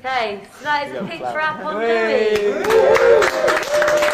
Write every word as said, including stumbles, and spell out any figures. Okay, so that is a picture up on Dewey.